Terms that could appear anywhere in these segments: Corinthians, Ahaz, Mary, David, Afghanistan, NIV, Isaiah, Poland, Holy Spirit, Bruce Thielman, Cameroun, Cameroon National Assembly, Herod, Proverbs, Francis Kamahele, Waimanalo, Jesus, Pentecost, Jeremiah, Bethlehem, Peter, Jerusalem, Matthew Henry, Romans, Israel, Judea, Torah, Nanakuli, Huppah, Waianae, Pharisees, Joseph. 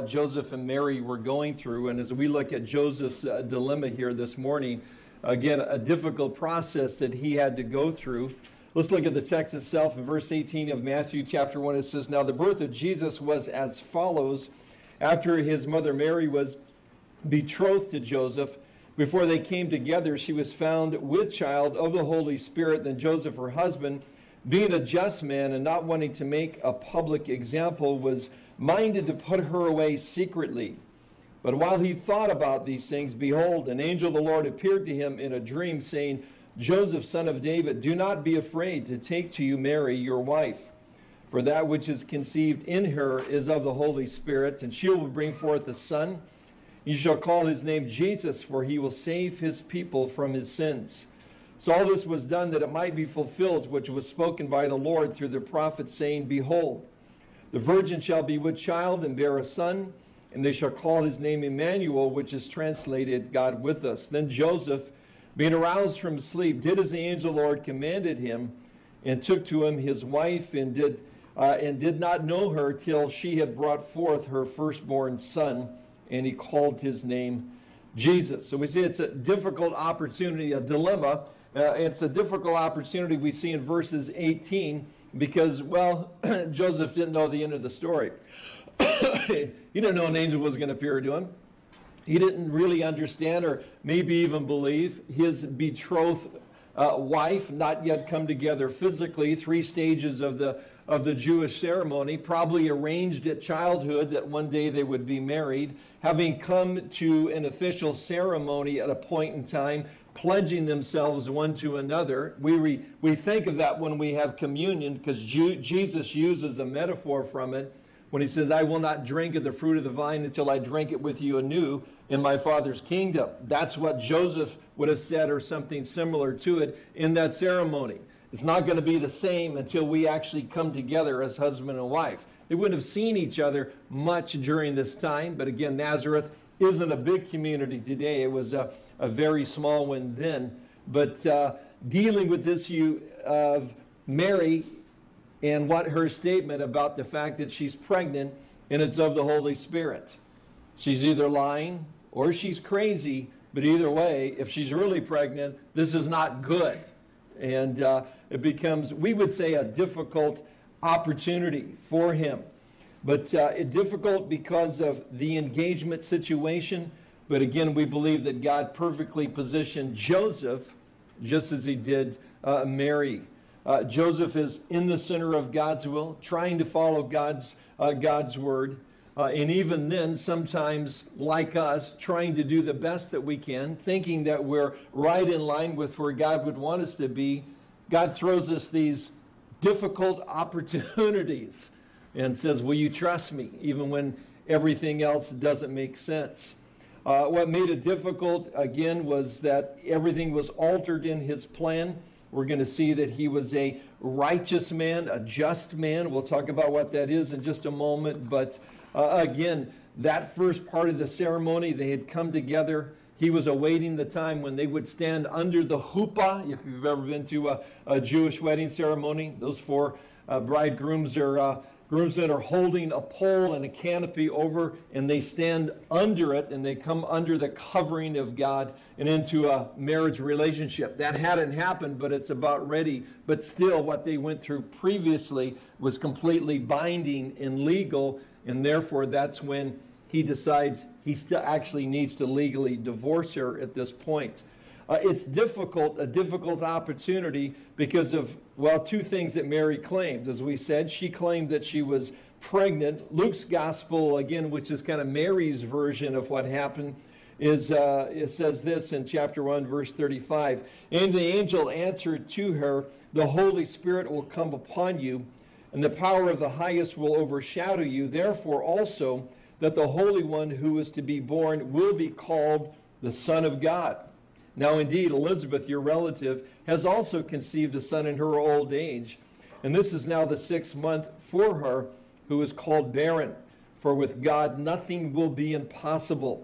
what Joseph and Mary were going through. And as we look at Joseph's dilemma here this morning, again, a difficult process that he had to go through. Let's look at the text itself. In verse 18 of Matthew chapter 1, it says, "Now the birth of Jesus was as follows. After his mother Mary was betrothed to Joseph, before they came together, she was found with child of the Holy Spirit. Then Joseph, her husband, being a just man and not wanting to make a public example, was minded to put her away secretly. But while he thought about these things, behold, an angel of the Lord appeared to him in a dream, saying, 'Joseph, son of David, do not be afraid to take to you Mary, your wife, for that which is conceived in her is of the Holy Spirit, and she will bring forth a son. You shall call his name Jesus, for he will save his people from his sins.' So all this was done that it might be fulfilled, which was spoken by the Lord through the prophet, saying, 'Behold, the virgin shall be with child and bear a son, and they shall call his name Emmanuel,' which is translated, 'God with us.' Then Joseph, being aroused from sleep, did as the angel of the Lord commanded him, and took to him his wife, and did not know her till she had brought forth her firstborn son, and he called his name Jesus." So we see it's a difficult opportunity, a dilemma. It's a difficult opportunity we see in verses 18 because, well, Joseph didn't know the end of the story. He didn't know an angel was going to appear to him. He didn't really understand or maybe even believe his betrothed wife, not yet come together physically, three stages of the Jewish ceremony, probably arranged at childhood that one day they would be married, having come to an official ceremony at a point in time, pledging themselves one to another. We think of that when we have communion because Jesus uses a metaphor from it when he says, "I will not drink of the fruit of the vine until I drink it with you anew in my Father's kingdom." That's what Joseph would have said or something similar to it in that ceremony. It's not going to be the same until we actually come together as husband and wife. They wouldn't have seen each other much during this time, but again, Nazareth isn't a big community today. It was a very small one then. But dealing with this issue of Mary and what her statement about the fact that she's pregnant and it's of the Holy Spirit. She's either lying or she's crazy, but either way, if she's really pregnant, this is not good. And it becomes, we would say, a difficult opportunity for him. But difficult because of the engagement situation. But again, we believe that God perfectly positioned Joseph just as he did Mary. Joseph is in the center of God's will, trying to follow God's word. And even then, sometimes, like us, trying to do the best that we can, thinking that we're right in line with where God would want us to be, God throws us these difficult opportunities and says, "Will you trust me?" Even when everything else doesn't make sense. What made it difficult, again, was that everything was altered in his plan. We're going to see that he was a righteous man, a just man. We'll talk about what that is in just a moment, but again, that first part of the ceremony, they had come together. He was awaiting the time when they would stand under the chuppah. If you've ever been to a Jewish wedding ceremony, those four bridegrooms are groomsmen are holding a pole and a canopy over, and they stand under it, and they come under the covering of God and into a marriage relationship. That hadn't happened, but it's about ready. But still, what they went through previously was completely binding and legal, and therefore that's when he decides he still actually needs to legally divorce her at this point. It's difficult, a difficult opportunity because of, well, two things that Mary claimed. As we said, she claimed that she was pregnant. Luke's gospel, again, which is kind of Mary's version of what happened, is it says this in chapter 1, verse 35. "And the angel answered to her, 'The Holy Spirit will come upon you, and the power of the highest will overshadow you. Therefore also that the Holy One who is to be born will be called the Son of God. Now indeed, Elizabeth, your relative, has also conceived a son in her old age. And this is now the 6th month for her who is called barren. For with God nothing will be impossible.'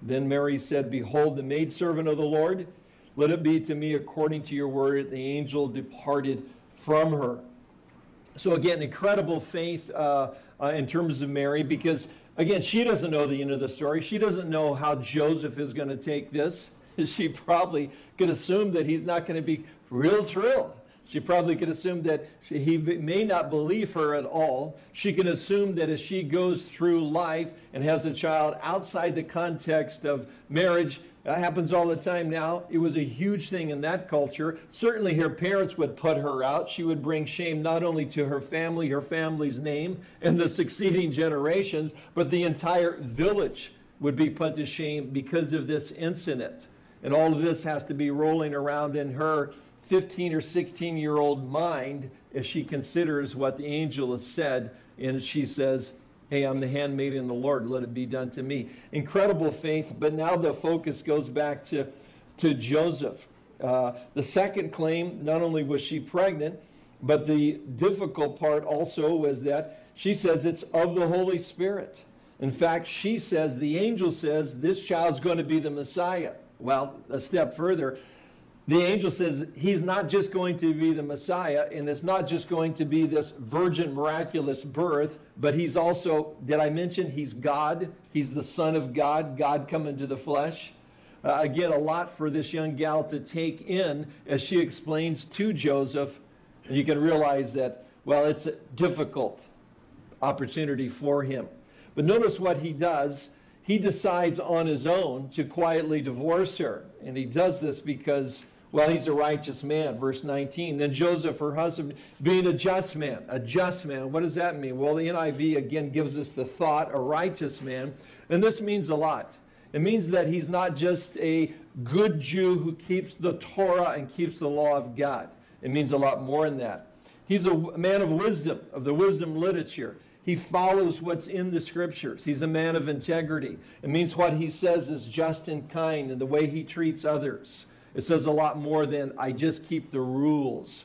Then Mary said, 'Behold, the maidservant of the Lord, let it be to me according to your word.' The angel departed from her." So again, incredible faith in terms of Mary because Again, she doesn't know the end of the story. She doesn't know how Joseph is going to take this. She probably could assume that he's not going to be real thrilled. She probably could assume that he may not believe her at all. She can assume that as she goes through life and has a child outside the context of marriage, that happens all the time now. It was a huge thing in that culture. Certainly her parents would put her out. She would bring shame not only to her family, her family's name, and the succeeding generations, but the entire village would be put to shame because of this incident. And all of this has to be rolling around in her 15 or 16-year-old mind as she considers what the angel has said, and she says, hey, I'm the handmaiden of the Lord, let it be done to me. Incredible faith, but now the focus goes back to Joseph. The second claim, not only was she pregnant, but the difficult part also was that she says it's of the Holy Spirit. In fact, she says, the angel says, this child's going to be the Messiah. Well, a step further, the angel says he's not just going to be the Messiah, and it's not just going to be this virgin miraculous birth, but he's also, did I mention, he's God. He's the Son of God, God come into the flesh. Again, a lot for this young gal to take in as she explains to Joseph. And you can realize that, well, it's a difficult opportunity for him. But notice what he does. He decides on his own to quietly divorce her. And he does this because, well, he's a righteous man, verse 19. Then Joseph, her husband, being a just man, what does that mean? Well, the NIV, again, gives us the thought, a righteous man, and this means a lot. It means that he's not just a good Jew who keeps the Torah and keeps the law of God. It means a lot more than that. He's a man of wisdom, of the wisdom literature. He follows what's in the scriptures. He's a man of integrity. It means what he says is just and kind, and the way he treats others. It says a lot more than, I just keep the rules.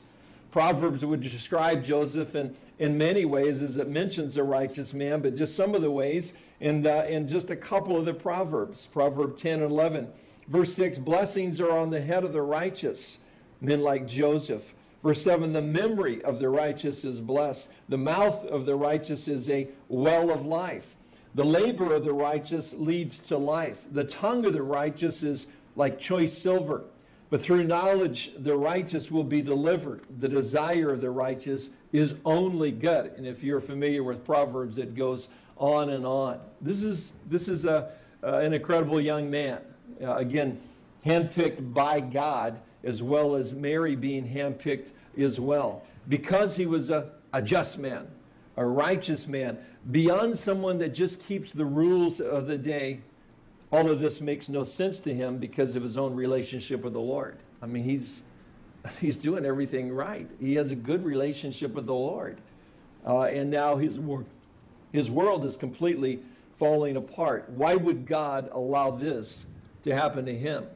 Proverbs would describe Joseph in many ways, as it mentions a righteous man, but just some of the ways, and just a couple of the Proverbs. Proverb 10 and 11. Verse 6, blessings are on the head of the righteous, men like Joseph. Verse 7, the memory of the righteous is blessed. The mouth of the righteous is a well of life. The labor of the righteous leads to life. The tongue of the righteous is like choice silver. But through knowledge, the righteous will be delivered. The desire of the righteous is only good. And if you're familiar with Proverbs, it goes on and on. This is an incredible young man. Again, handpicked by God, as well as Mary being handpicked as well. Because he was a just man, a righteous man, beyond someone that just keeps the rules of the day, all of this makes no sense to him because of his own relationship with the Lord. I mean, he's doing everything right. He has a good relationship with the Lord. And now his world is completely falling apart. Why would God allow this to happen to him?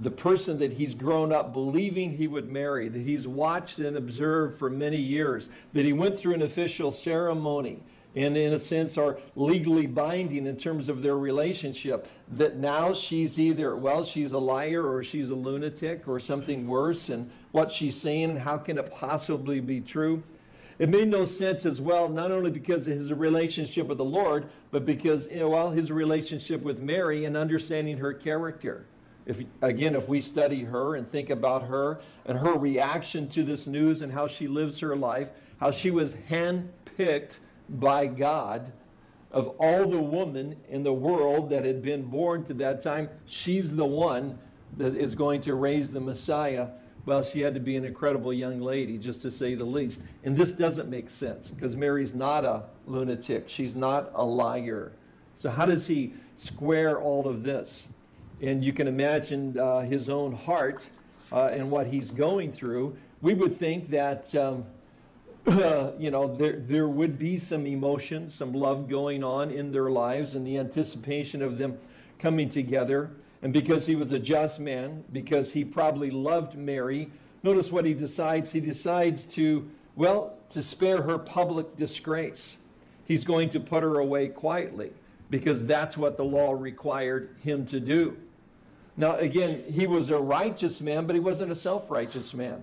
The person that he's grown up believing he would marry, that he's watched and observed for many years, that he went through an official ceremony and in a sense are legally binding in terms of their relationship, that now she's either, well, she's a liar or she's a lunatic or something worse, and what she's saying and how can it possibly be true? It made no sense as well, not only because of his relationship with the Lord, but because, well, his relationship with Mary and understanding her character. If we study her and think about her and her reaction to this news and how she lives her life, how she was handpicked by God. Of all the women in the world that had been born to that time, she's the one that is going to raise the Messiah. Well, she had to be an incredible young lady, just to say the least. And this doesn't make sense because Mary's not a lunatic. She's not a liar. So how does he square all of this? And you can imagine his own heart and what he's going through. We would think that, there would be some emotion, some love going on in their lives and the anticipation of them coming together. And because he was a just man, because he probably loved Mary, notice what he decides. He decides to spare her public disgrace. He's going to put her away quietly because that's what the law required him to do. Now, again, he was a righteous man, but he wasn't a self-righteous man.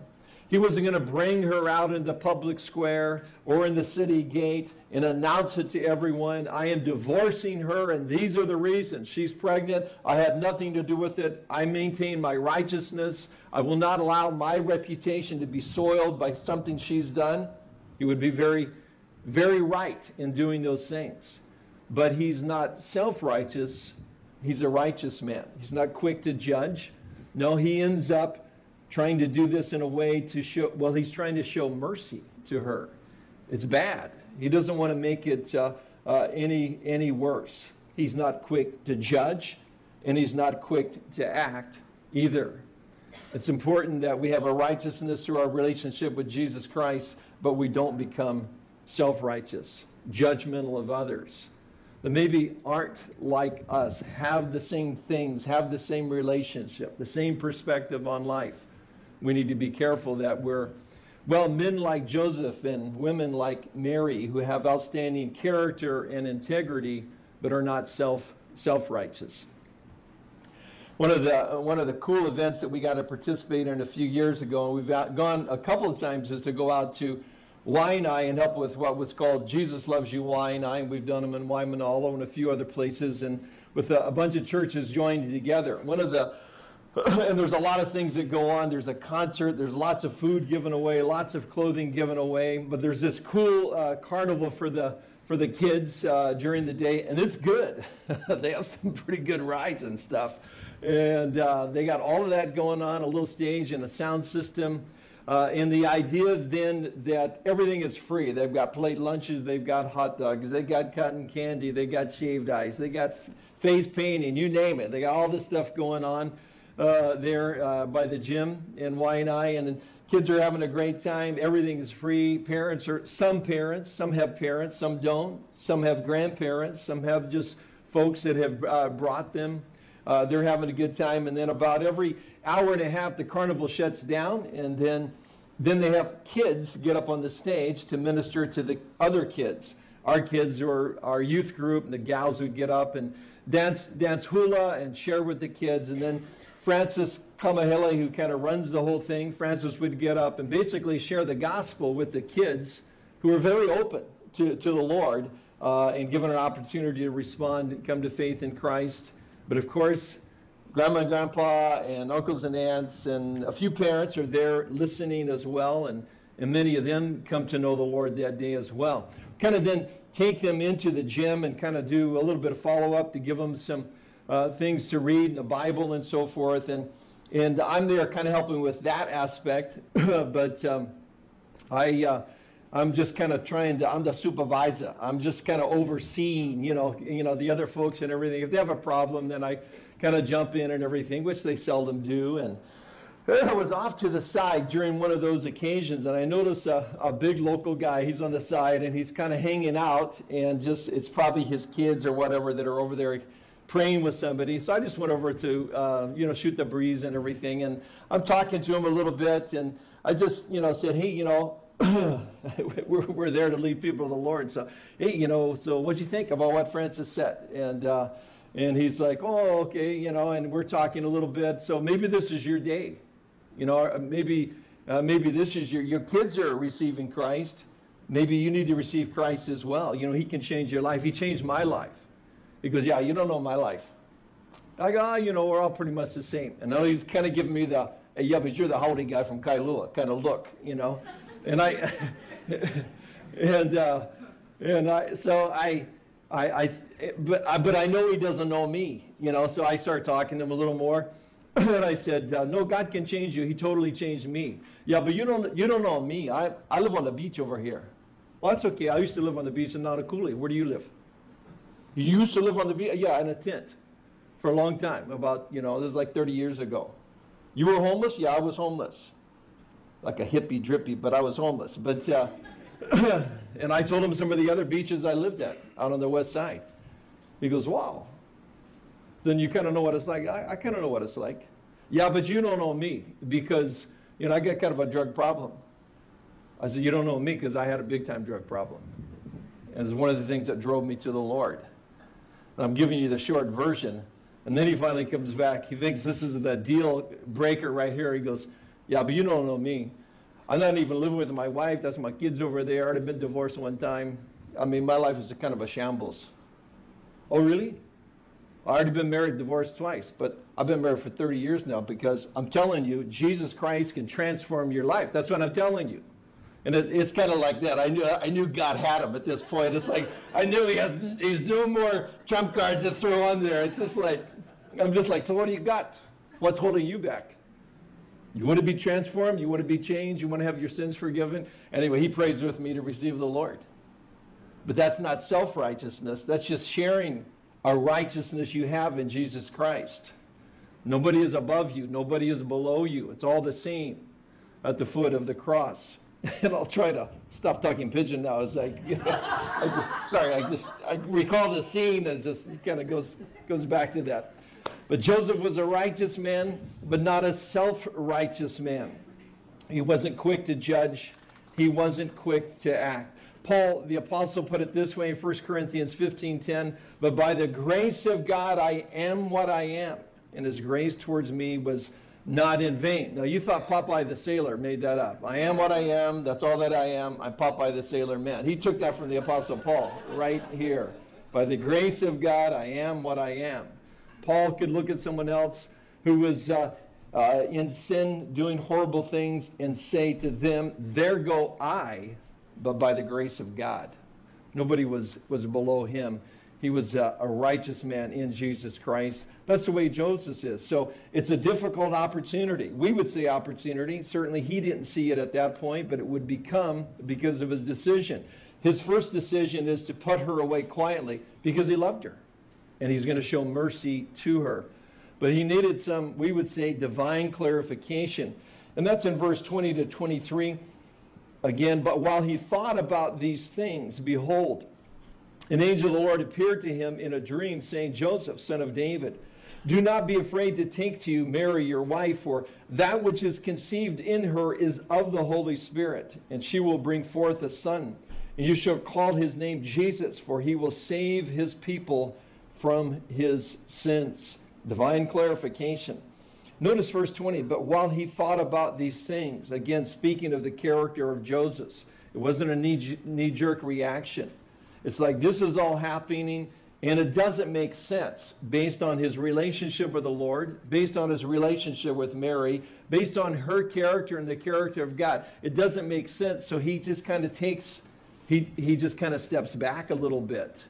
He wasn't going to bring her out in the public square or in the city gate and announce it to everyone. I am divorcing her, and these are the reasons. She's pregnant. I had nothing to do with it. I maintain my righteousness. I will not allow my reputation to be soiled by something she's done. He would be very, very right in doing those things. But he's not self-righteous. He's a righteous man. He's not quick to judge. No, he ends up trying to do this in a way to show, well, he's trying to show mercy to her. It's bad. He doesn't want to make it any worse. He's not quick to judge, and he's not quick to act either. It's important that we have a righteousness through our relationship with Jesus Christ, but we don't become self-righteous, judgmental of others that maybe aren't like us, have the same things, have the same relationship, the same perspective on life. We need to be careful that we're, well, men like Joseph and women like Mary who have outstanding character and integrity but are not self-righteous. One of the cool events that we got to participate in a few years ago, and we've gone a couple of times, is to go out to Waianae and help with what was called Jesus Loves You Waianae. We've done them in Waimanalo and a few other places, and with a bunch of churches joined together. And there's a lot of things that go on. There's a concert. There's lots of food given away, lots of clothing given away. But there's this cool carnival for the kids during the day, and it's good. They have some pretty good rides and stuff. And they got all of that going on, a little stage and a sound system. And the idea then that everything is free. They've got plate lunches. They've got hot dogs. They got cotton candy. They got shaved ice. They got face painting, you name it. They got all this stuff going on. There by the gym in Waianae, and kids are having a great time. Everything's free. Some have parents, some don't. Some have grandparents, some have just folks that have brought them. They're having a good time, and then about every hour and a half, the carnival shuts down, and then they have kids get up on the stage to minister to the other kids. Our kids or our youth group, and the gals would get up and dance hula and share with the kids, and then Francis Kamahele, who kind of runs the whole thing, Francis would get up and basically share the gospel with the kids, who are very open to the Lord and given an opportunity to respond and come to faith in Christ. But of course, Grandma and Grandpa and uncles and aunts and a few parents are there listening as well, and many of them come to know the Lord that day as well. Kind of then take them into the gym and kind of do a little bit of follow-up to give them some things to read in the Bible and so forth, and I'm there kind of helping with that aspect, but I'm just kind of trying to, I'm the supervisor. I'm just kind of overseeing, you know, the other folks and everything. If they have a problem, then I kind of jump in and everything, which they seldom do. And I was off to the side during one of those occasions, and I noticed a big local guy. He's on the side, and he's kind of hanging out, and just, it's probably his kids or whatever that are over there praying with somebody. So I just went over to, shoot the breeze and everything. And I'm talking to him a little bit. And I just, said, hey, we're there to lead people to the Lord. So, hey, so what'd you think about what Francis said? And he's like, oh, okay, and we're talking a little bit. So maybe this is your day. Maybe this is your kids are receiving Christ. Maybe you need to receive Christ as well. He can change your life. He changed my life. He goes, yeah, you don't know my life. I go, we're all pretty much the same. And now he's kind of giving me the, hey, yeah, but you're the howdy guy from Kailua kind of look, And I, but I know he doesn't know me, So I start talking to him a little more. And I said, no, God can change you. He totally changed me. Yeah, but you don't know me. I live on the beach over here. Well, that's okay. I used to live on the beach in Nanakuli. Where do you live? You used to live on the beach? Yeah, in a tent for a long time, about, this was like 30 years ago. You were homeless? Yeah, I was homeless. Like a hippie drippy, but I was homeless. But, and I told him some of the other beaches I lived at, out on the west side. He goes, wow. Then you kind of know what it's like. I kind of know what it's like. Yeah, but you don't know me because, I got kind of a drug problem. I said, you don't know me because I had a big-time drug problem. And it's one of the things that drove me to the Lord. I'm giving you the short version. And then he finally comes back. He thinks this is the deal breaker right here. He goes, yeah, but you don't know me. I'm not even living with my wife. That's my kids over there. I'd have been divorced one time. I mean, my life is a kind of a shambles. Oh, really? I've already been married, divorced twice, but I've been married for 30 years now because I'm telling you, Jesus Christ can transform your life. That's what I'm telling you. And it's kind of like that. I knew God had him at this point. It's like, I knew he has no more trump cards to throw on there. It's just like, I'm just like, so what do you got? What's holding you back? You want to be transformed? You want to be changed? You want to have your sins forgiven? Anyway, he prays with me to receive the Lord. But that's not self-righteousness. That's just sharing a righteousness you have in Jesus Christ. Nobody is above you. Nobody is below you. It's all the same at the foot of the cross. And I'll try to stop talking pigeon now. It's like, you know, I recall the scene and just kind of goes back to that. But Joseph was a righteous man, but not a self-righteous man. He wasn't quick to judge. He wasn't quick to act. Paul, the apostle, put it this way in 1 Corinthians 15:10, but by the grace of God, I am what I am. And his grace towards me was not in vain. Now, you thought Popeye the Sailor made that up. I am what I am. That's all that I am. I'm Popeye the Sailor Man. He took that from the apostle Paul right here. By the grace of God, I am what I am. Paul could look at someone else who was in sin, doing horrible things, and say to them, there go I, but by the grace of God. Nobody was below him. He was a righteous man in Jesus Christ. That's the way Joseph is. So it's a difficult opportunity. We would say opportunity. Certainly he didn't see it at that point, but it would become because of his decision. His first decision is to put her away quietly because he loved her. And he's going to show mercy to her. But he needed some, we would say, divine clarification. And that's in verse 20 to 23. Again, but while he thought about these things, behold, an angel of the Lord appeared to him in a dream, saying, Joseph, son of David, do not be afraid to take to you Mary, your wife, for that which is conceived in her is of the Holy Spirit, and she will bring forth a son. And you shall call his name Jesus, for he will save his people from his sins. Divine clarification. Notice verse 20, but while he thought about these things, again, speaking of the character of Joseph, it wasn't a knee-jerk reaction. It's like this is all happening, and it doesn't make sense based on his relationship with the Lord, based on his relationship with Mary, based on her character and the character of God. It doesn't make sense, so he just kind of steps back a little bit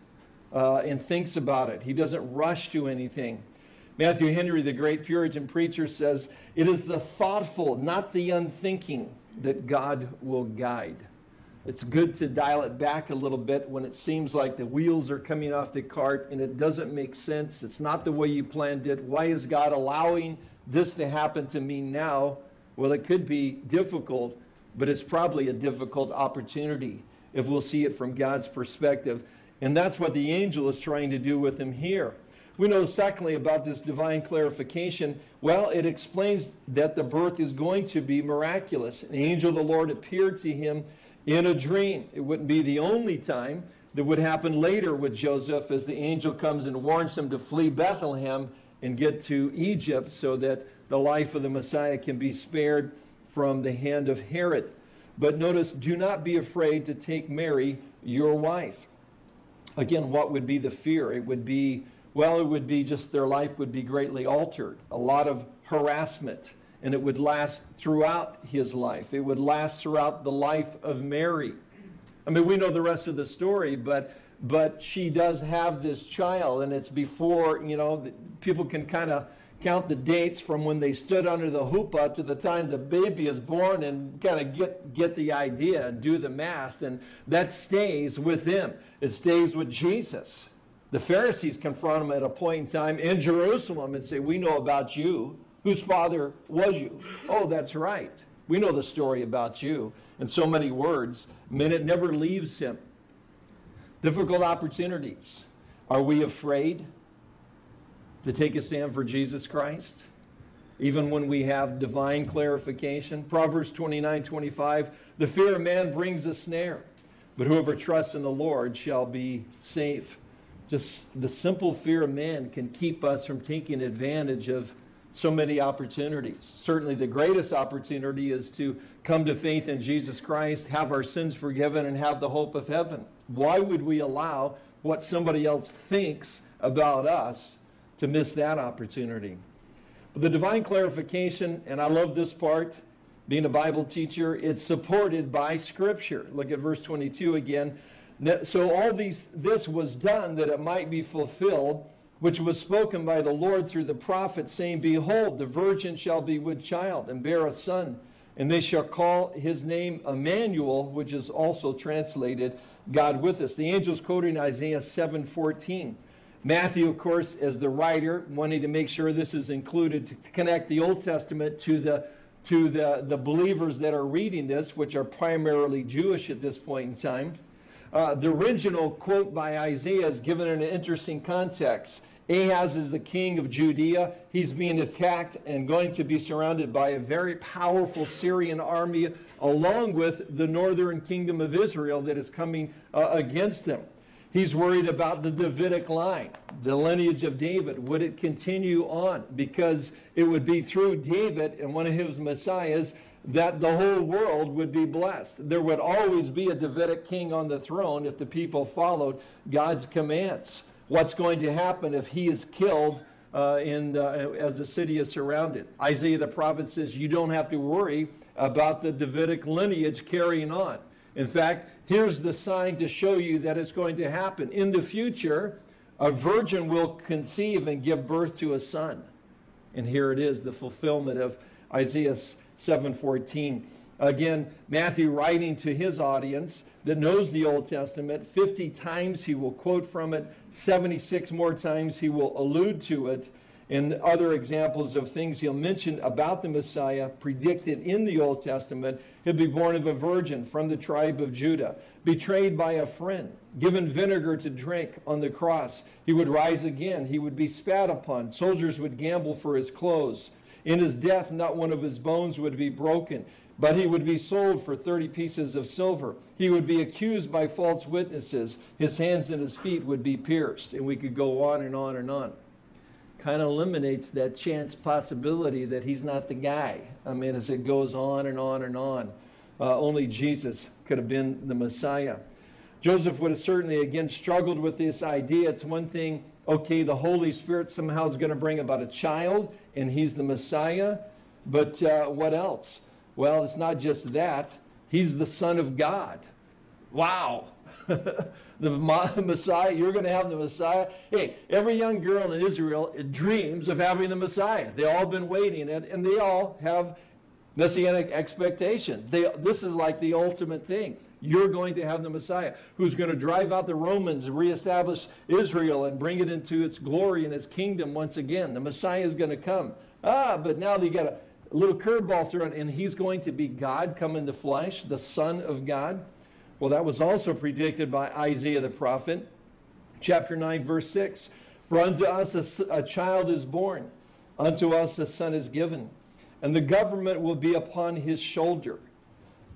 and thinks about it. He doesn't rush to anything. Matthew Henry, the great Puritan preacher, says, it is the thoughtful, not the unthinking, that God will guide. It's good to dial it back a little bit when it seems like the wheels are coming off the cart and it doesn't make sense. It's not the way you planned it. Why is God allowing this to happen to me now? Well, it could be difficult, but it's probably a difficult opportunity if we'll see it from God's perspective. And that's what the angel is trying to do with him here. We know, secondly, about this divine clarification. Well, it explains that the birth is going to be miraculous. An angel of the Lord appeared to him in a dream. It wouldn't be the only time. That would happen later with Joseph as the angel comes and warns him to flee Bethlehem and get to Egypt so that the life of the Messiah can be spared from the hand of Herod. But notice, do not be afraid to take Mary, your wife. Again, what would be the fear? It would be just their life would be greatly altered. A lot of harassment. And it would last throughout his life. It would last throughout the life of Mary. I mean, we know the rest of the story, but she does have this child. And it's before, you know, people can kind of count the dates from when they stood under the hoopah to the time the baby is born and kind of get the idea and do the math. And that stays with him. It stays with Jesus. The Pharisees confront him at a point in time in Jerusalem and say, we know about you. Whose father was you? Oh, that's right. We know the story about you. In so many words, I mean, it never leaves him. Difficult opportunities. Are we afraid to take a stand for Jesus Christ? Even when we have divine clarification. Proverbs 29:25, the fear of man brings a snare, but whoever trusts in the Lord shall be safe. Just the simple fear of man can keep us from taking advantage of so many opportunities. Certainly the greatest opportunity is to come to faith in Jesus Christ, have our sins forgiven, and have the hope of heaven. Why would we allow what somebody else thinks about us to miss that opportunity? But the divine clarification, and I love this part, being a Bible teacher, it's supported by Scripture. Look at verse 22 again. So all this was done that it might be fulfilled, which was spoken by the Lord through the prophet, saying, Behold, the virgin shall be with child and bear a son, and they shall call his name Emmanuel, which is also translated God with us. The angel's quoting Isaiah 7:14. Matthew, of course, as the writer, wanting to make sure this is included to connect the Old Testament to the believers that are reading this, which are primarily Jewish at this point in time. The original quote by Isaiah is given in an interesting context. Ahaz is the king of Judea. He's being attacked and going to be surrounded by a very powerful Syrian army, along with the northern kingdom of Israel that is coming against them. He's worried about the Davidic line, the lineage of David. Would it continue on? Because it would be through David and one of his messiahs that the whole world would be blessed. There would always be a Davidic king on the throne if the people followed God's commands. What's going to happen if he is killed as the city is surrounded? Isaiah the prophet says, you don't have to worry about the Davidic lineage carrying on. In fact, here's the sign to show you that it's going to happen. In the future, a virgin will conceive and give birth to a son. And here it is, the fulfillment of Isaiah 7:14. Again, Matthew writing to his audience that knows the Old Testament, 50 times he will quote from it, 76 more times he will allude to it, and other examples of things he'll mention about the Messiah predicted in the Old Testament. He'll be born of a virgin from the tribe of Judah, betrayed by a friend, given vinegar to drink on the cross. He would rise again. He would be spat upon. Soldiers would gamble for his clothes. In his death, not one of his bones would be broken, but he would be sold for 30 pieces of silver. He would be accused by false witnesses. His hands and his feet would be pierced, and we could go on and on and on. Kind of eliminates that chance possibility that he's not the guy. I mean, as it goes on and on and on. Only Jesus could have been the Messiah. Joseph would have certainly, again, struggled with this idea. It's one thing, okay, the Holy Spirit somehow is going to bring about a child, and he's the Messiah, but what else? Well, it's not just that. He's the Son of God. Wow. The Messiah, you're going to have the Messiah. Hey, every young girl in Israel dreams of having the Messiah. They've all been waiting, and they all have messianic expectations. This is like the ultimate thing. You're going to have the Messiah who's going to drive out the Romans and reestablish Israel and bring it into its glory and its kingdom once again. The Messiah is going to come. But now they got a little curveball thrown, and he's going to be God come in the flesh, the Son of God. Well, that was also predicted by Isaiah the prophet. Chapter 9, verse 6, For unto us a child is born, unto us a son is given, and the government will be upon his shoulder,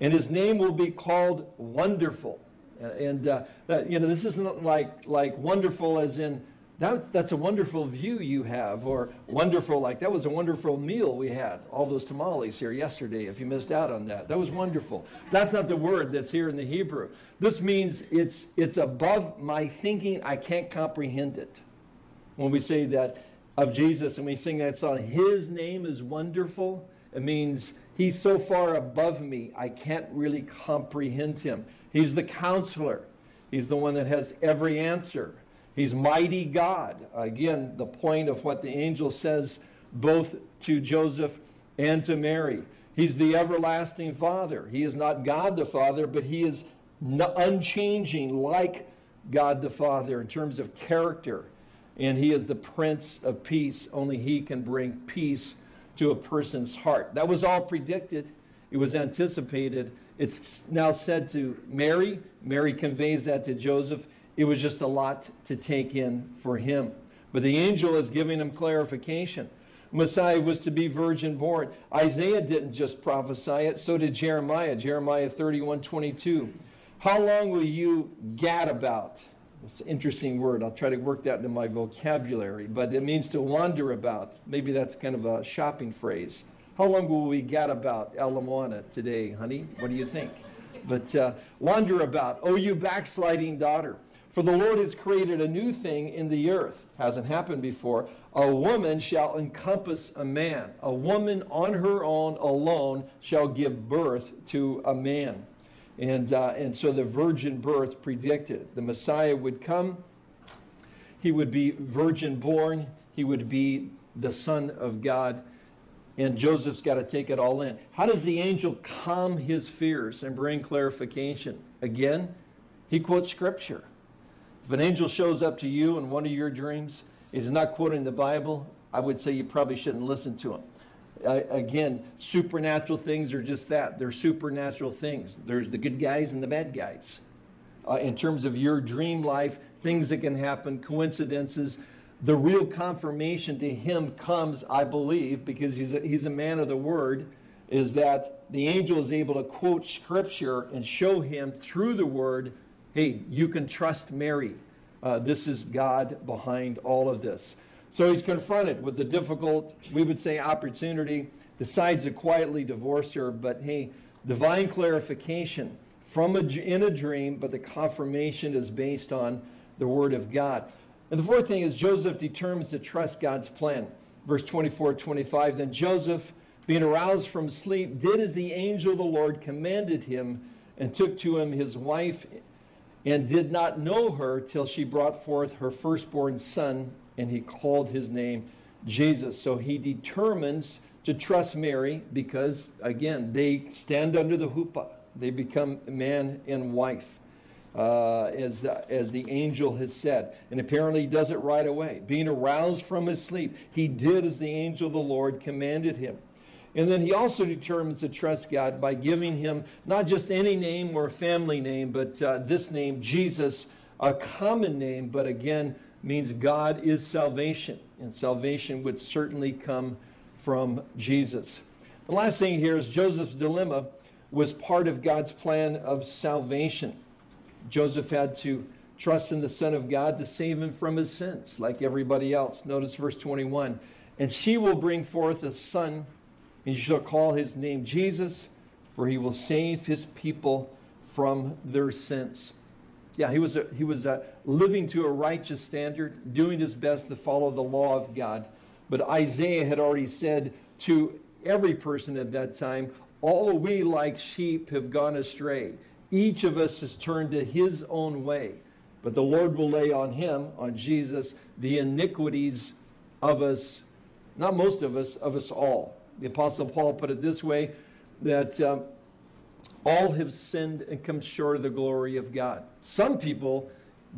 and his name will be called Wonderful. This isn't like wonderful as in, that's a wonderful view you have, or wonderful like that was a wonderful meal we had, all those tamales here yesterday, if you missed out on that. That was wonderful. That's not the word that's here in the Hebrew. This means it's above my thinking. I can't comprehend it. When we say that of Jesus and we sing that song, his name is Wonderful, it means he's so far above me, I can't really comprehend him. He's the counselor. He's the one that has every answer. He's mighty God. Again, the point of what the angel says both to Joseph and to Mary. He's the everlasting Father. He is not God the Father, but he is unchanging like God the Father in terms of character. And he is the Prince of Peace. Only he can bring peace to a person's heart. That was all predicted. It was anticipated. It's now said to Mary. Mary conveys that to Joseph. It was just a lot to take in for him. But the angel is giving him clarification. Messiah was to be virgin born. Isaiah didn't just prophesy it. So did Jeremiah. Jeremiah 31:22. How long will you gad about? It's an interesting word. I'll try to work that into my vocabulary, but it means to wander about. Maybe that's kind of a shopping phrase. How long will we get about El Moana today, honey? What do you think? But wander about, oh, you backsliding daughter. For the Lord has created a new thing in the earth. Hasn't happened before. A woman shall encompass a man. A woman on her own alone shall give birth to a man. And so the virgin birth predicted. The Messiah would come. He would be virgin born. He would be the Son of God. And Joseph's got to take it all in. How does the angel calm his fears and bring clarification? Again, he quotes Scripture. If an angel shows up to you in one of your dreams, is not quoting the Bible, I would say you probably shouldn't listen to him. Again, supernatural things are just that. They're supernatural things. There's the good guys and the bad guys. In terms of your dream life, things that can happen, coincidences, the real confirmation to him comes, I believe, because he's a man of the Word, is that the angel is able to quote Scripture and show him through the Word, hey, you can trust Mary. This is God behind all of this. So he's confronted with the difficult, we would say, opportunity, decides to quietly divorce her, but hey, divine clarification from in a dream, but the confirmation is based on the Word of God. And the fourth thing is Joseph determines to trust God's plan. Verse 24-25, then Joseph, being aroused from sleep, did as the angel of the Lord commanded him, and took to him his wife, and did not know her till she brought forth her firstborn son, and he called his name Jesus. So he determines to trust Mary because, again, they stand under the chuppah. They become man and wife, as the angel has said. And apparently he does it right away. Being aroused from his sleep, he did as the angel of the Lord commanded him. And then he also determines to trust God by giving him not just any name or family name, but this name, Jesus, a common name, but again, means God is salvation, and salvation would certainly come from Jesus. The last thing here is Joseph's dilemma was part of God's plan of salvation. Joseph had to trust in the Son of God to save him from his sins, like everybody else. Notice verse 21, and she will bring forth a son, and you shall call his name Jesus, for he will save his people from their sins. Yeah, he was living to a righteous standard, doing his best to follow the law of God. But Isaiah had already said to every person at that time, all we like sheep have gone astray. Each of us has turned to his own way. But the Lord will lay on him, on Jesus, the iniquities of us, not most of us all. The Apostle Paul put it this way, that all have sinned and come short of the glory of God. Some people,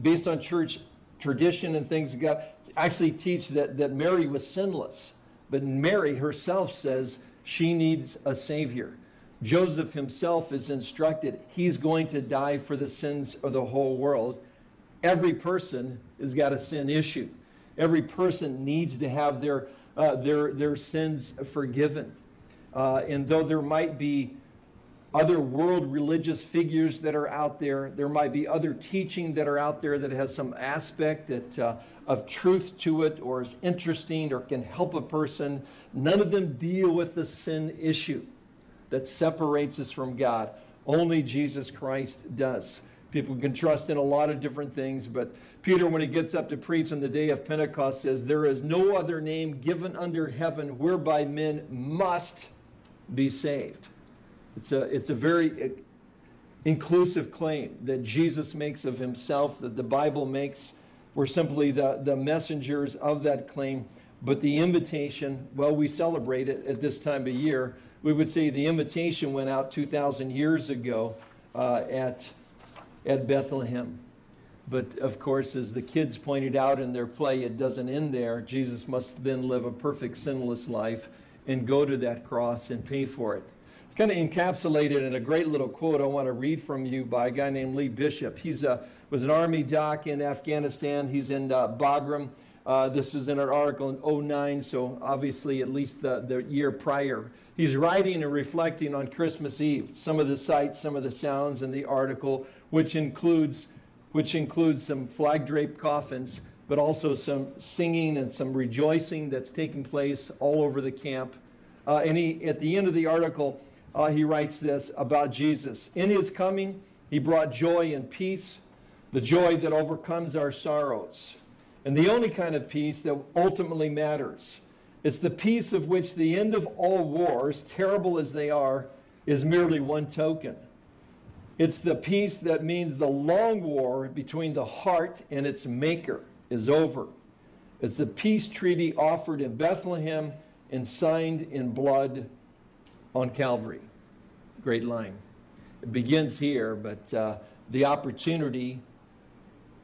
based on church tradition and things of God, actually teach that Mary was sinless. But Mary herself says she needs a Savior. Joseph himself is instructed he's going to die for the sins of the whole world. Every person has got a sin issue. Every person needs to have their sins forgiven. And though there might be other world religious figures that are out there. There might be other teaching that are out there that has some aspect that of truth to it or is interesting or can help a person. None of them deal with the sin issue that separates us from God. Only Jesus Christ does. People can trust in a lot of different things, but Peter, when he gets up to preach on the day of Pentecost, says, there is no other name given under heaven whereby men must be saved. It's a very inclusive claim that Jesus makes of himself, that the Bible makes. We're simply the messengers of that claim. But the invitation, well, we celebrate it at this time of year. We would say the invitation went out 2,000 years ago at Bethlehem. But, of course, as the kids pointed out in their play, it doesn't end there. Jesus must then live a perfect, sinless life and go to that cross and pay for it. Kind of encapsulated in a great little quote I want to read from you by a guy named Lee Bishop. He was an Army doc in Afghanistan. He's in Bagram. This is in an article in 09, so obviously at least the year prior. He's writing and reflecting on Christmas Eve, some of the sights, some of the sounds in the article, which includes which includes some flag-draped coffins, but also some singing and some rejoicing that's taking place all over the camp. At the end of the article, he writes this about Jesus. In his coming, he brought joy and peace, the joy that overcomes our sorrows. And the only kind of peace that ultimately matters. It's the peace of which the end of all wars, terrible as they are, is merely one token. It's the peace that means the long war between the heart and its maker is over. It's a peace treaty offered in Bethlehem and signed in blood on Calvary. Great line. It begins here, but the opportunity,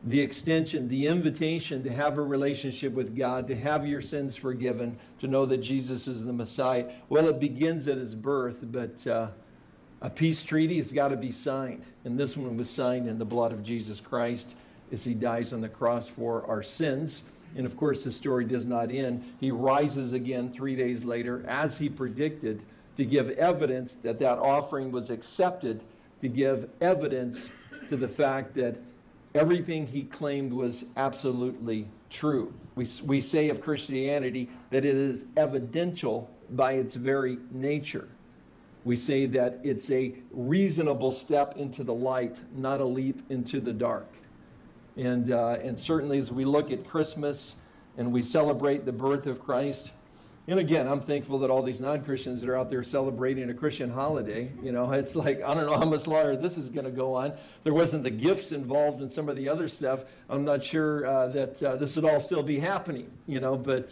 the extension, the invitation to have a relationship with God, to have your sins forgiven, to know that Jesus is the Messiah. Well, it begins at his birth, but a peace treaty has got to be signed. And this one was signed in the blood of Jesus Christ as he dies on the cross for our sins. And of course, the story does not end. He rises again 3 days later, as he predicted, to give evidence that that offering was accepted, to give evidence to the fact that everything he claimed was absolutely true. We say of Christianity that it is evidential by its very nature. We say that it's a reasonable step into the light, not a leap into the dark. And certainly as we look at Christmas and we celebrate the birth of Christ, and again, I'm thankful that all these non-Christians that are out there celebrating a Christian holiday, you know, it's like, I don't know how much longer this is going to go on. There wasn't the gifts involved in some of the other stuff. I'm not sure that this would all still be happening, you know, but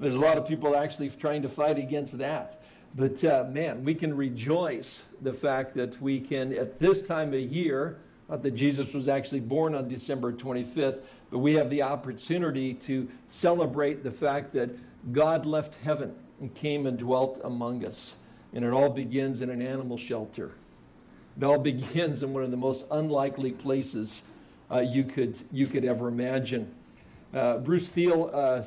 there's a lot of people actually trying to fight against that. But man, we can rejoice the fact that we can, at this time of year, not that Jesus was actually born on December 25th, but we have the opportunity to celebrate the fact that God left heaven and came and dwelt among us. And it all begins in an animal shelter. It all begins in one of the most unlikely places you could ever imagine. Bruce Thielman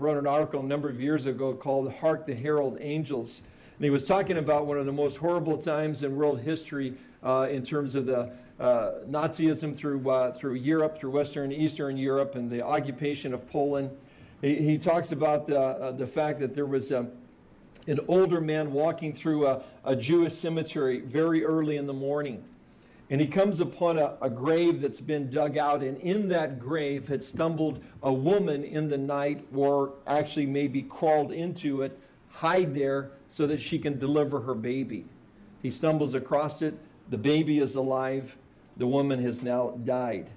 wrote an article a number of years ago called Hark the Herald Angels. And he was talking about one of the most horrible times in world history in terms of the Nazism through Europe, through Western and Eastern Europe, and the occupation of Poland. He talks about the fact that there was an older man walking through a Jewish cemetery very early in the morning. And he comes upon a grave that's been dug out, and in that grave had stumbled a woman in the night, or actually maybe crawled into it, hide there so that she can deliver her baby. He stumbles across it. The baby is alive. The woman has now died.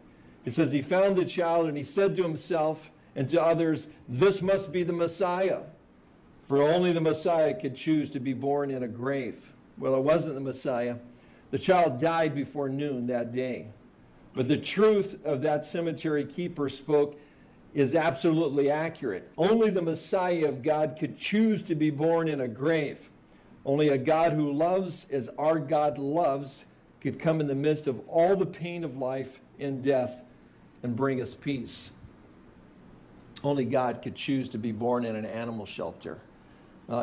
It says he found the child, and he said to himself, and to others, this must be the Messiah, for only the Messiah could choose to be born in a grave. Well, it wasn't the Messiah. The child died before noon that day. But the truth of that cemetery keeper spoke is absolutely accurate. Only the Messiah of God could choose to be born in a grave. Only a God who loves as our God loves could come in the midst of all the pain of life and death and bring us peace. Only God could choose to be born in an animal shelter,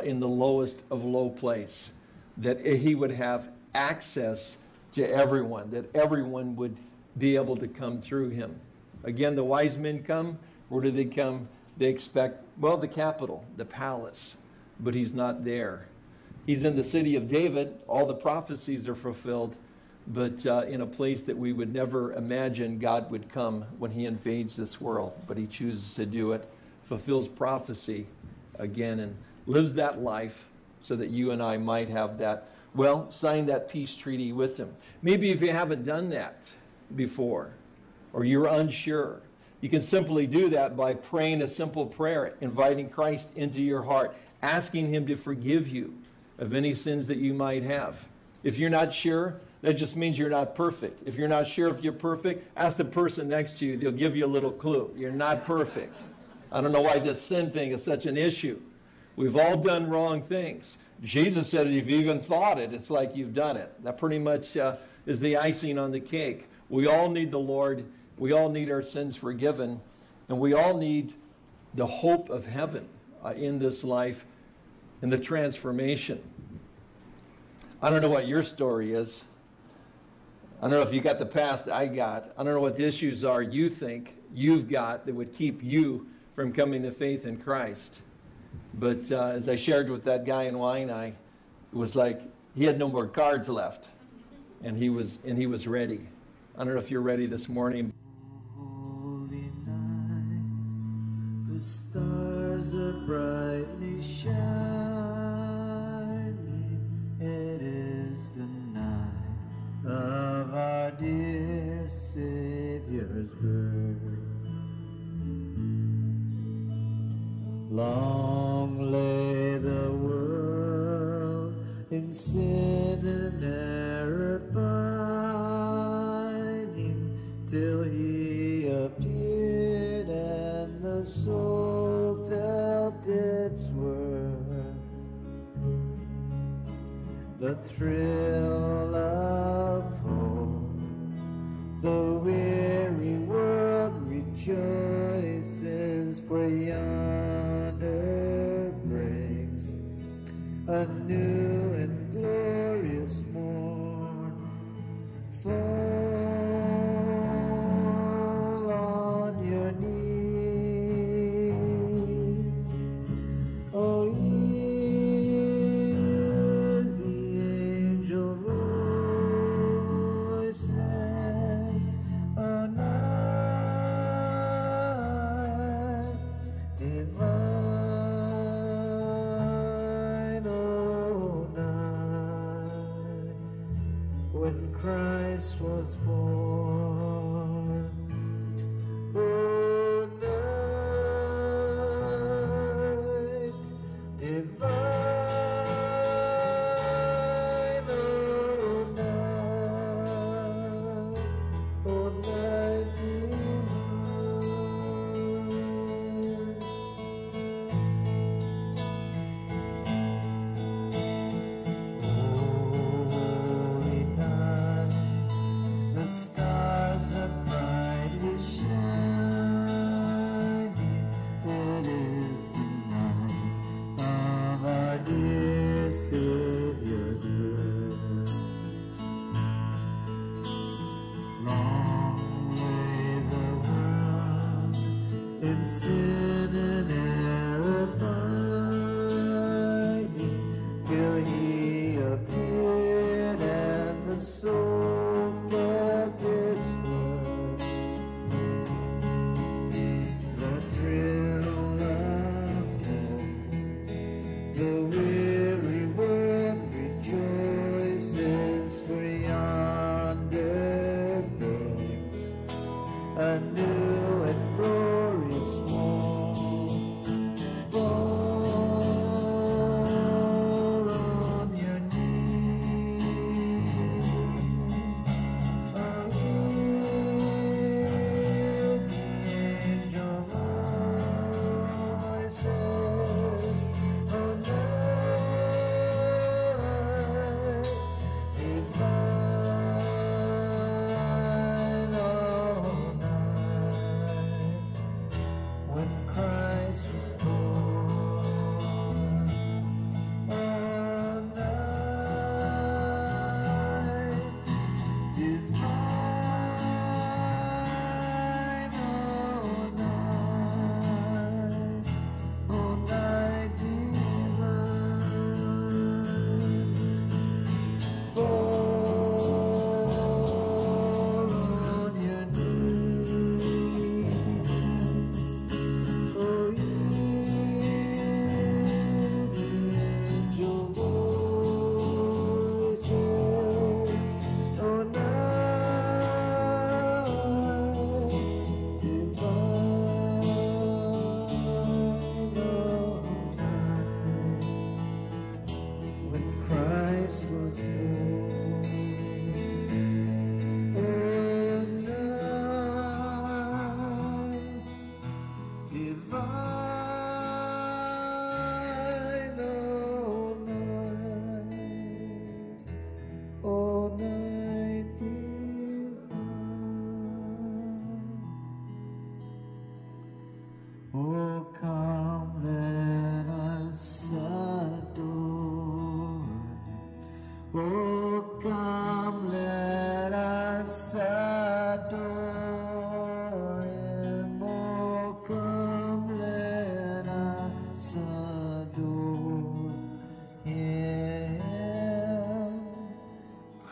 in the lowest of low place, that he would have access to everyone, that everyone would be able to come through him. Again, the wise men come. Where do they come? They expect, well, the capital, the palace, but he's not there. He's in the city of David. All the prophecies are fulfilled, but in a place that we would never imagine God would come when he invades this world. But he chooses to do it, fulfills prophecy again, and lives that life so that you and I might have that, well, sign that peace treaty with him. Maybe if you haven't done that before, or you're unsure, you can simply do that by praying a simple prayer, inviting Christ into your heart, asking him to forgive you of any sins that you might have. If you're not sure, that just means you're not perfect. If you're not sure if you're perfect, ask the person next to you. They'll give you a little clue. You're not perfect. I don't know why this sin thing is such an issue. We've all done wrong things. Jesus said, if you even thought it, it's like you've done it. That pretty much is the icing on the cake. We all need the Lord. We all need our sins forgiven. And we all need the hope of heaven in this life and the transformation. I don't know what your story is. I don't know if you got the past I got. I don't know what the issues are you think you've got that would keep you from coming to faith in Christ. But as I shared with that guy in Waianae, it was like he had no more cards left, and he was ready. I don't know if you're ready this morning. Holy night, the stars are brightly shining. It is the night of our dear Savior's birth. Long lay the world in sin and error binding, till he appeared and the soul felt its worth. The thrill of hope, the weary world rejoices, for yonder brings a new and glorious morn. Fall on your knees, O hear the angel voices. Christ was born. O night divine, O night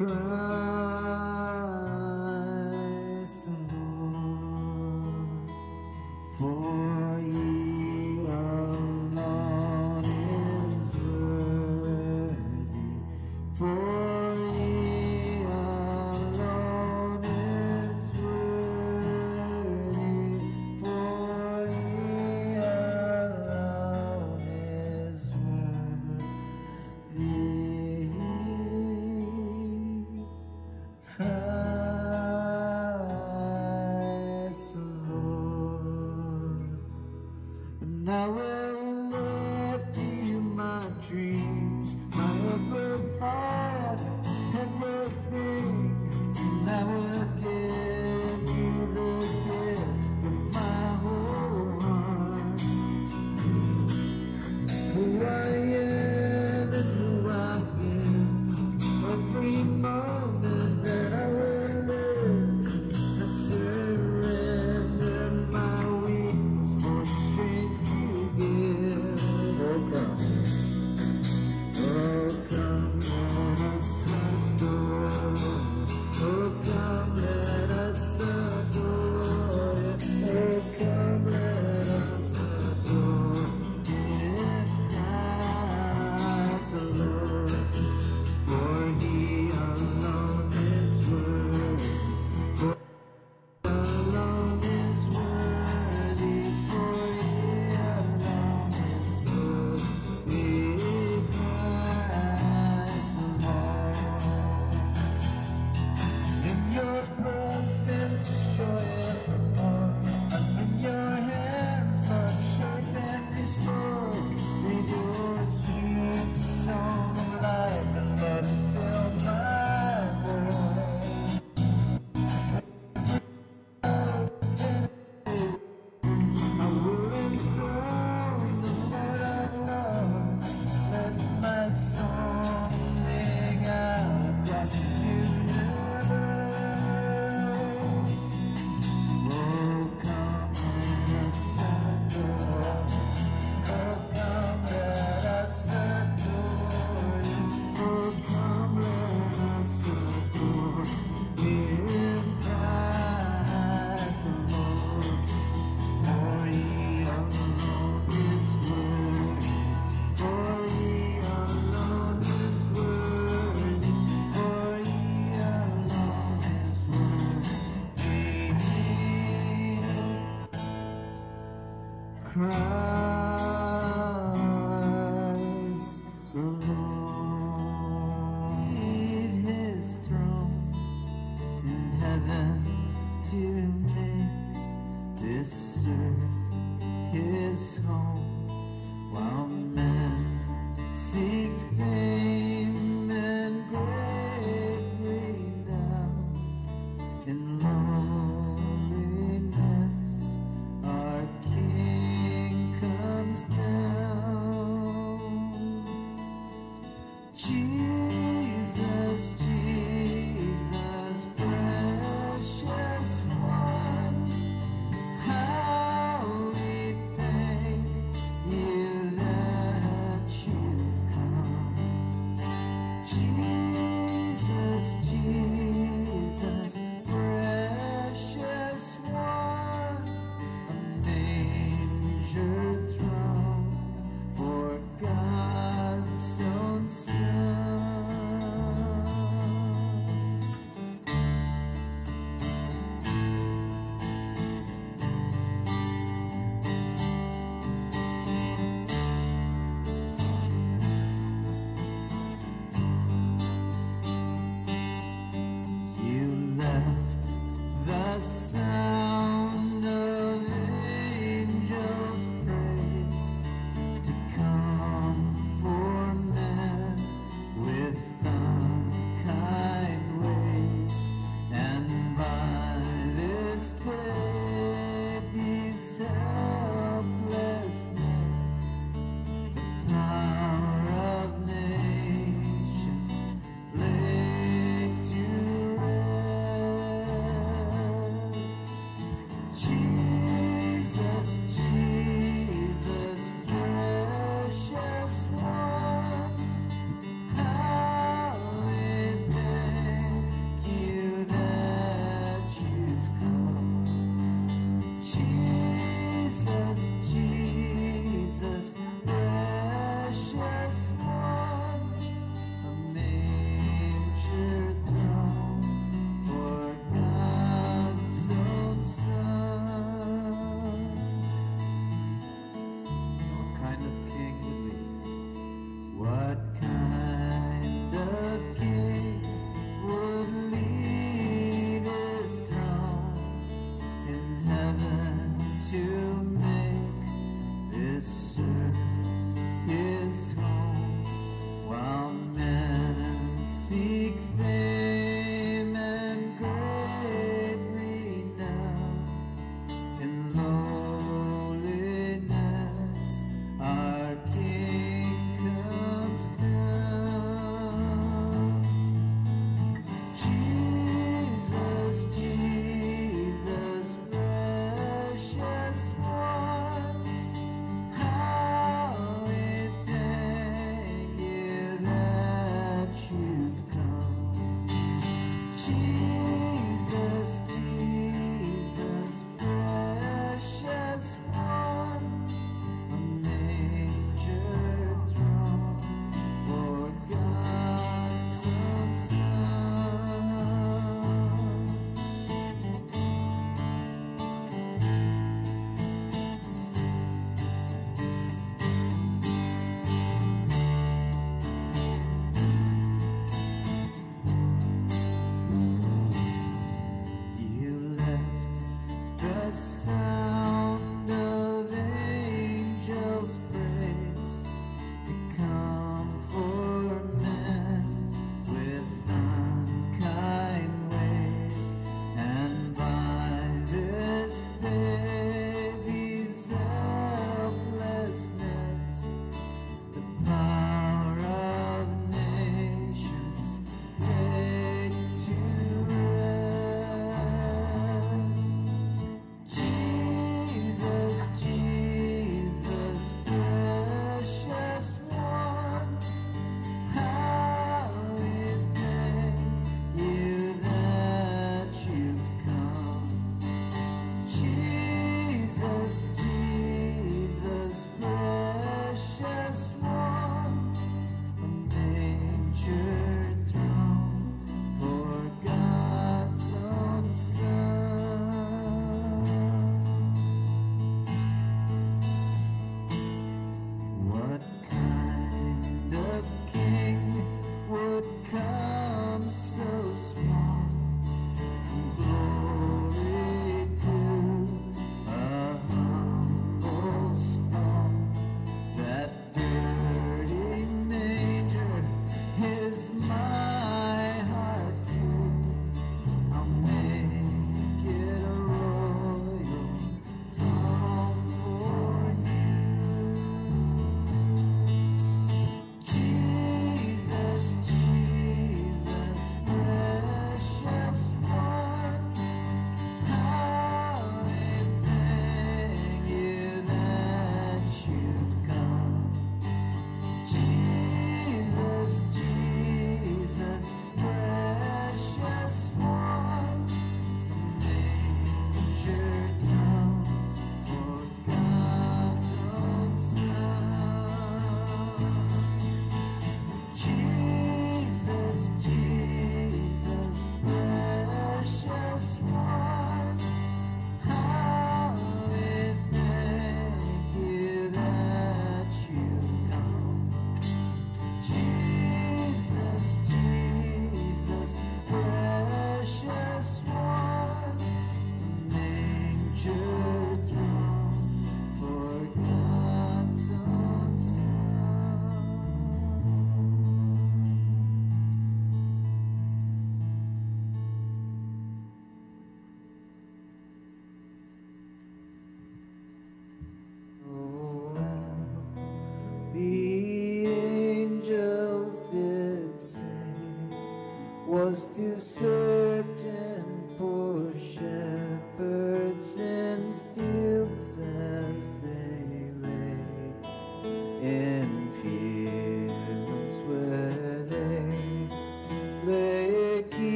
Christ the Lord, for He alone is worthy, for He alone is worthy, for He alone is worthy.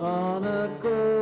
on a gold.